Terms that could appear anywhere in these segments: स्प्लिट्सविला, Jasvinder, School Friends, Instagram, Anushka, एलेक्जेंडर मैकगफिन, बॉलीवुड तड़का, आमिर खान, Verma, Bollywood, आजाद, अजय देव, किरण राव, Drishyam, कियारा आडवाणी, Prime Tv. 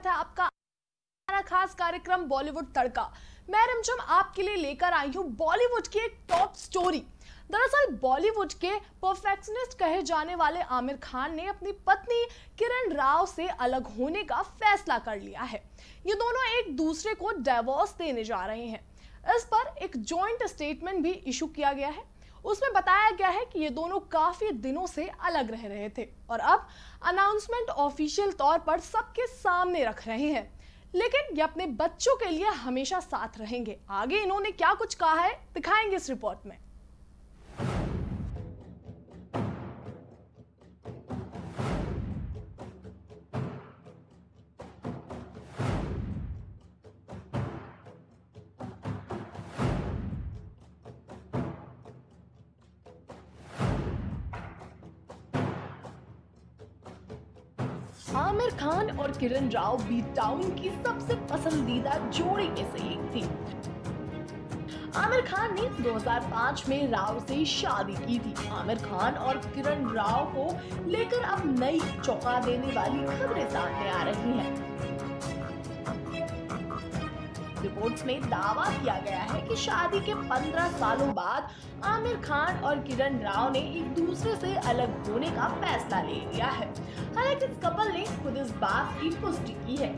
स्वागत है आपका हमारा खास कार्यक्रम बॉलीवुड तड़का। मैं रमजम आपके लिए लेकर आई हूँ बॉलीवुड की एक टॉप स्टोरी। दरअसल बॉलीवुड के परफेक्शनिस्ट कहे जाने वाले आमिर खान ने अपनी पत्नी किरण राव से अलग होने का फैसला कर लिया है। ये दोनों एक दूसरे को डिवोर्स देने जा रहे हैं। इस पर एक जॉइंट स्टेटमेंट भी इशू किया गया है। उसमें बताया गया है कि ये दोनों काफी दिनों से अलग रह रहे थे और अब अनाउंसमेंट ऑफिशियल तौर पर सबके सामने रख रहे हैं, लेकिन ये अपने बच्चों के लिए हमेशा साथ रहेंगे। आगे इन्होंने क्या कुछ कहा है दिखाएंगे इस रिपोर्ट में। आमिर खान और किरण राव बी टाउन की सबसे पसंदीदा जोड़ी में से एक थी। आमिर खान ने 2005 में राव से शादी की थी। आमिर खान और किरण राव को लेकर अब नई चौंका देने वाली खबरें सामने आ रही हैं। रिपोर्ट्स में दावा किया गया है कि शादी के 15 सालों बाद आमिर खान और किरण राव ने एक दूसरे से अलग होने का फैसला ले लिया है। हालांकि इस कपल ने खुद इस बात की पुष्टि की है।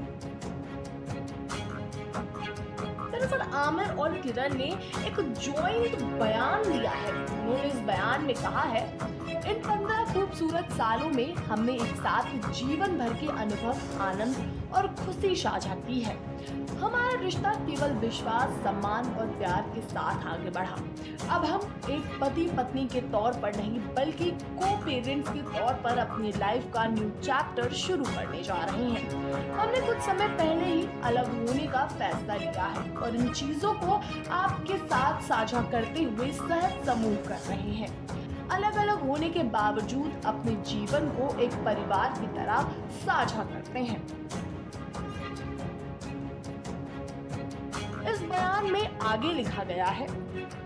दरअसल आमिर और किरण ने एक जॉइंट बयान दिया है। उन्होंने इस बयान में कहा है, इन 15 खूबसूरत सालों में हमने एक साथ जीवन भर के अनुभव, आनंद और खुशी साझा की है। हमारा रिश्ता केवल विश्वास, सम्मान और प्यार के साथ आगे बढ़ा। अब हम एक पति पत्नी के तौर पर नहीं बल्कि को पेरेंट्स के तौर पर अपनी लाइफ का न्यू चैप्टर शुरू करने जा रहे हैं। हमने कुछ समय पहले ही अलग होने का फैसला लिया है और इन चीजों को आपके साथ साझा करते हुए सहज समूह कर रहे हैं। अलग अलग होने के बावजूद अपने जीवन को एक परिवार की तरह साझा करते हैं। इस बयान में आगे लिखा गया है,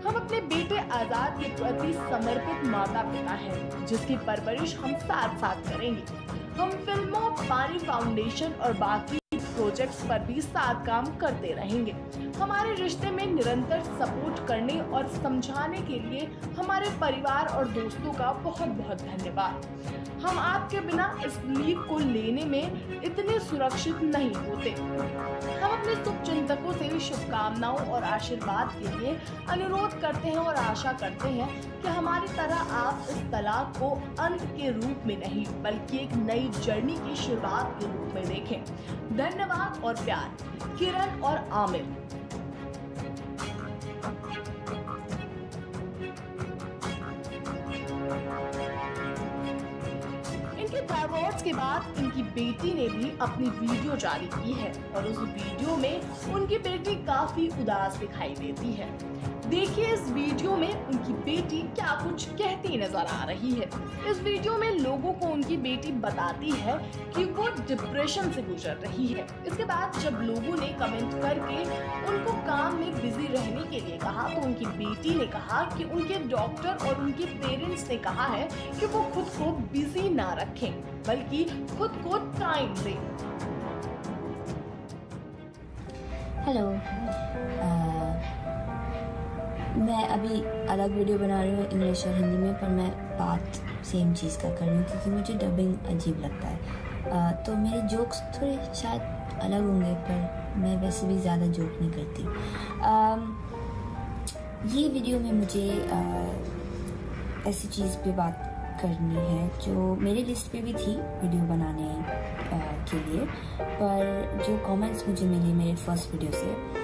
हम अपने बेटे आजाद के प्रति समर्पित माता पिता हैं, जिसकी परवरिश हम साथ साथ करेंगे। हम फिल्मों, पानी फाउंडेशन और बाकी प्रोजेक्ट्स पर भी साथ काम करते रहेंगे। हमारे रिश्ते में निरंतर सपोर्ट करने और समझाने के लिए हमारे परिवार और दोस्तों का बहुत बहुत धन्यवाद। हम आपके बिना इस लीप को लेने में इतने सुरक्षित नहीं होते। हम अपने शुभचिंतकों से भी शुभकामनाओं और आशीर्वाद के लिए अनुरोध करते हैं और आशा करते हैं कि हमारी तरह आप इस तलाक को अंत के रूप में नहीं बल्कि एक नई जर्नी की शुरुआत के रूप में देखें। धन्यवाद और प्यार, किरण और आमिर। इनके डिवोर्स के बाद इनकी बेटी ने भी अपनी वीडियो जारी की है और उस वीडियो में उनकी बेटी काफी उदास दिखाई देती है। देखिए इस वीडियो में उनकी बेटी क्या कुछ कहती नजर आ रही है। इस वीडियो में लोगों को उनकी बेटी बताती है कि वो डिप्रेशन से गुजर रही है। इसके बाद जब लोगों ने कमेंट करके उनको काम में बिजी रहने के लिए कहा तो उनकी बेटी ने कहा कि उनके डॉक्टर और उनके पेरेंट्स ने कहा है कि वो खुद को बिजी ना रखें बल्कि खुद को टाइम दें। हेलो, मैं अभी अलग वीडियो बना रही हूँ इंग्लिश और हिंदी में, पर मैं बात सेम चीज़ का कर रही हूँ क्योंकि मुझे डबिंग अजीब लगता है। तो मेरे जोक्स थोड़े शायद अलग होंगे, पर मैं वैसे भी ज़्यादा जोक नहीं करती। ये वीडियो में मुझे ऐसी चीज़ पे बात करनी है जो मेरे लिस्ट पे भी थी वीडियो बनाने के लिए, पर जो कमेंट्स मुझे मिले मेरे फर्स्ट वीडियो से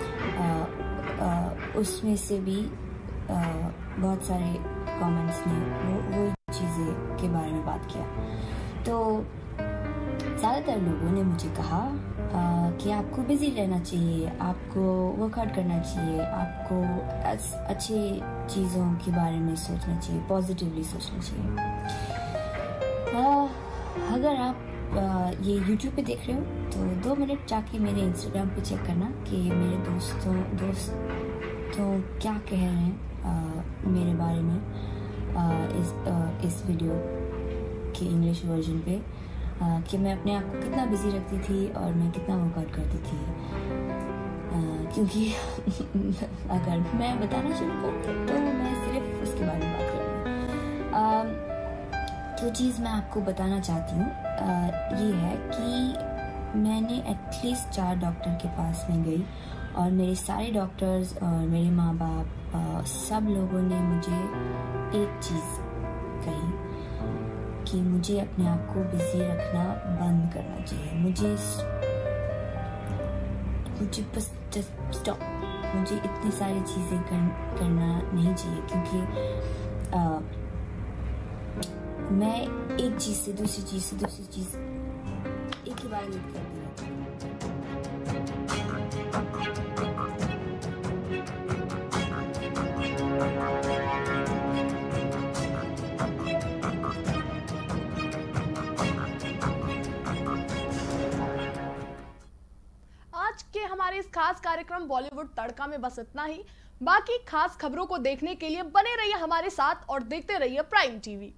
उसमें से भी बहुत सारे कमेंट्स ने वो चीज़ें के बारे में बात किया। तो ज़्यादातर लोगों ने मुझे कहा कि आपको बिज़ी रहना चाहिए, आपको वर्कआउट करना चाहिए, आपको अच्छे चीज़ों के बारे में सोचना चाहिए, पॉजिटिवली सोचना चाहिए। अगर आप ये YouTube पे देख रहे हो तो 2 मिनट जाके मेरे Instagram पे चेक करना कि मेरे दोस्तों क्या कह रहे हैं मेरे बारे में इस वीडियो के इंग्लिश वर्जन पे। कि मैं अपने आप को कितना बिजी रखती थी और मैं कितना वर्कआउट करती थी, क्योंकि अगर मैं बताना शुरू करूँ तो मैं सिर्फ उसके बारे में बात करूँगी। जो चीज़ मैं आपको बताना चाहती हूँ ये है कि मैंने एटलीस्ट 4 डॉक्टर के पास में गई और मेरे सारे डॉक्टर्स और मेरे माँ बाप सब लोगों ने मुझे एक चीज़ कही कि मुझे अपने आप को बिजी रखना बंद करना चाहिए। मुझे बस जस्ट स्टॉप, मुझे इतनी सारी चीज़ें करना नहीं चाहिए, क्योंकि मैं एक चीज़ से दूसरी चीज़ से दूसरी चीज़ एक ही बार लिख कर देती हूँ। आज के हमारे इस खास कार्यक्रम बॉलीवुड तड़का में बस इतना ही। बाकी खास खबरों को देखने के लिए बने रहिए हमारे साथ और देखते रहिए प्राइम टीवी।